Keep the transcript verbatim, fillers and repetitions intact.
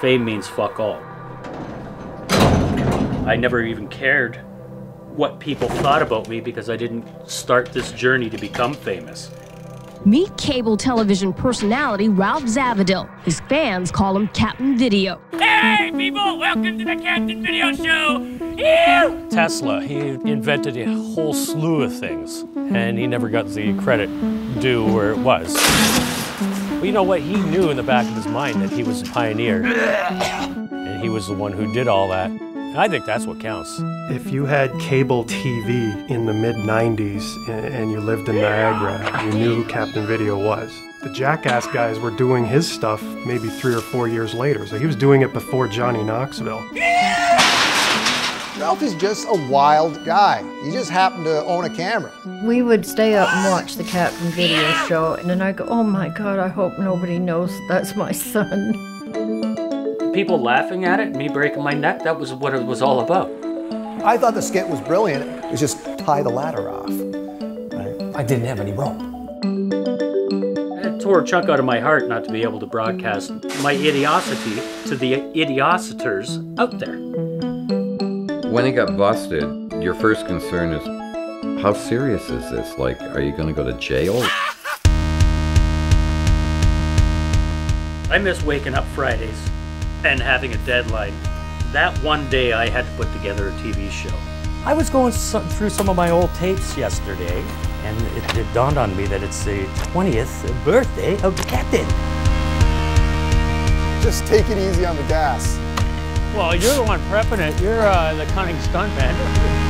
Fame means fuck all. I never even cared what people thought about me because I didn't start this journey to become famous. Meet cable television personality Ralph Zavadil. His fans call him Captain Video. Hey people, welcome to the Captain Video show. Ew! Tesla, he invented a whole slew of things, and he never got the credit due where it was. Well, you know what? He knew in the back of his mind that he was a pioneer, and he was the one who did all that. I think that's what counts. If you had cable T V in the mid nineties and you lived in Niagara, you knew who Captain Video was. The Jackass guys were doing his stuff maybe three or four years later, so he was doing it before Johnny Knoxville. Ralph is just a wild guy. He just happened to own a camera. We would stay up and watch the Captain Video show, and then I'd go, oh my God, I hope nobody knows that's my son. People laughing at it, me breaking my neck, that was what it was all about. I thought the skit was brilliant. It was just tie the ladder off. I, I didn't have any rope. It tore a chunk out of my heart not to be able to broadcast my idiocy to the idiociters out there. When it got busted, your first concern is, how serious is this? Like, are you gonna go to jail? I miss waking up Fridays and having a deadline. That one day I had to put together a T V show. I was going through some of my old tapes yesterday, and it, it dawned on me that it's the twentieth birthday of the Captain. Just take it easy on the gas. Well, you're the one prepping it. You're uh, the cunning stuntman.